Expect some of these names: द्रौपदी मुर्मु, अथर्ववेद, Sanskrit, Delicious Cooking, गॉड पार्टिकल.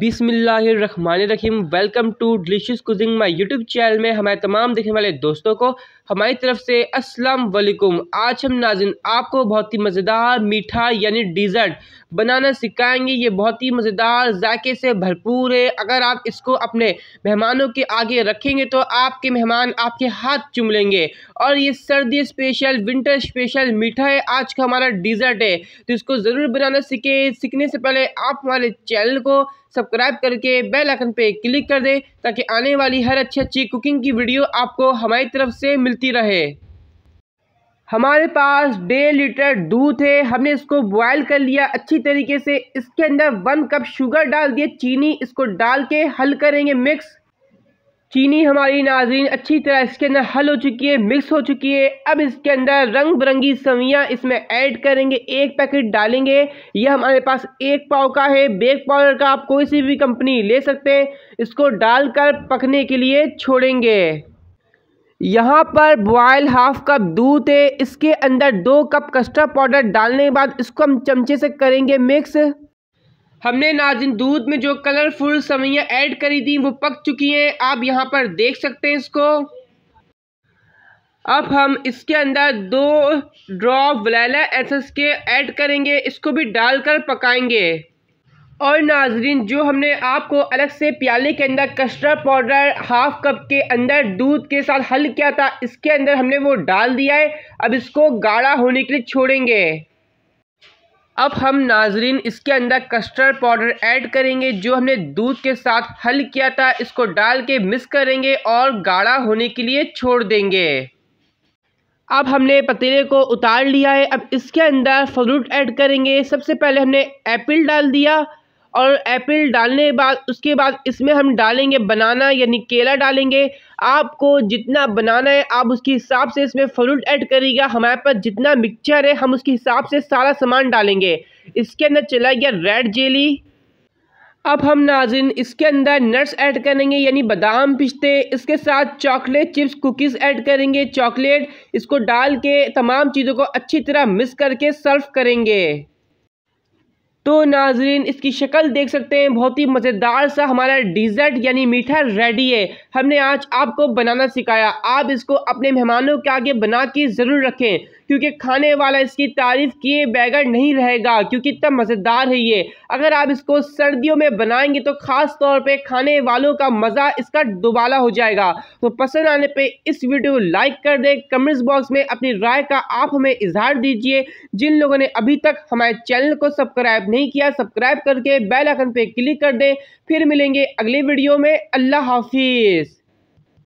बिस्मिल्लाहिर्रहमानिर्रहीम। Welcome to delicious cooking my YouTube channel में हमारे तमाम देखने वाले दोस्तों को हमारी तरफ से अस्सलाम वालेकुम। आज हम नाज़रीन आपको बहुत ही मज़ेदार मीठा यानी डिज़र्ट बनाना सिखाएंगे। ये बहुत ही मज़ेदार जायके से भरपूर है। अगर आप इसको अपने मेहमानों के आगे रखेंगे तो आपके मेहमान आपके हाथ चूम लेंगे। और ये सर्दी स्पेशल विंटर स्पेशल मीठा है, आज का हमारा डिज़र्ट है, तो इसको ज़रूर बनाना सीखने से पहले आप हमारे चैनल को सब्सक्राइब करके बेल आइकन पे क्लिक कर दें ताकि आने वाली हर अच्छी अच्छी कुकिंग की वीडियो आपको हमारी तरफ से मिलती रहे। हमारे पास 1.5 लीटर दूध है, हमने इसको बॉयल कर लिया अच्छी तरीके से। इसके अंदर 1 कप शुगर डाल दिए, चीनी इसको डाल के हल करेंगे मिक्स। चीनी हमारी नाज़रीन अच्छी तरह इसके अंदर हल हो चुकी है, मिक्स हो चुकी है। अब इसके अंदर रंग बिरंगी सब्जियां इसमें ऐड करेंगे, 1 पैकेट डालेंगे। यह हमारे पास 1 पाव का है। बेक पाउडर का आप कोई सी भी कंपनी ले सकते हैं। इसको डालकर पकने के लिए छोड़ेंगे। यहाँ पर बॉयल 1/2 कप दूध है, इसके अंदर 2 कप कस्टर्ड पाउडर डालने के बाद इसको हम चमचे से करेंगे मिक्स। हमने नाज़रीन दूध में जो कलरफुल सब्जियां ऐड करी थी वो पक चुकी हैं, आप यहां पर देख सकते हैं इसको। अब हम इसके अंदर 2 ड्रॉप वनीला एसेंस के ऐड करेंगे, इसको भी डालकर पकाएंगे। और नाज़रीन जो हमने आपको अलग से प्याले के अंदर कस्टर्ड पाउडर 1/2 कप के अंदर दूध के साथ हल किया था, इसके अंदर हमने वो डाल दिया है। अब इसको गाढ़ा होने के लिए छोड़ेंगे। अब हम नाज़रीन इसके अंदर कस्टर्ड पाउडर ऐड करेंगे जो हमने दूध के साथ हल किया था, इसको डाल के मिक्स करेंगे और गाढ़ा होने के लिए छोड़ देंगे। अब हमने पतीले को उतार लिया है, अब इसके अंदर फ्रूट ऐड करेंगे। सबसे पहले हमने एप्पल डाल दिया और एप्पल डालने के बाद उसके बाद इसमें हम डालेंगे बनाना यानी केला डालेंगे। आपको जितना बनाना है आप उसके हिसाब से इसमें फ्रूट ऐड करिएगा। हमारे पास जितना मिक्सचर है हम उसके हिसाब से सारा सामान डालेंगे। इसके अंदर चला गया रेड जेली। अब हम नाज़रीन इसके अंदर नट्स ऐड करेंगे यानी बादाम पिस्ते, इसके साथ चॉकलेट चिप्स कुकीज़ ऐड करेंगे चॉकलेट। इसको डाल के तमाम चीज़ों को अच्छी तरह मिक्स करके सर्व करेंगे। तो नाज़रीन इसकी शक्ल देख सकते हैं, बहुत ही मज़ेदार सा हमारा डिज़र्ट यानी मीठा रेडी है। हमने आज आपको बनाना सिखाया, आप इसको अपने मेहमानों के आगे बना के ज़रूर रखें क्योंकि खाने वाला इसकी तारीफ़ किए बगैर नहीं रहेगा, क्योंकि इतना मज़ेदार है ये। अगर आप इसको सर्दियों में बनाएंगे तो ख़ास तौर पे खाने वालों का मज़ा इसका दुबाला हो जाएगा। तो पसंद आने पे इस वीडियो को लाइक कर दें, कमेंट्स बॉक्स में अपनी राय का आप हमें इजहार दीजिए। जिन लोगों ने अभी तक हमारे चैनल को सब्सक्राइब नहीं किया, सब्सक्राइब करके बेल आइकन पर क्लिक कर दें। फिर मिलेंगे अगले वीडियो में। अल्लाह हाफिज़।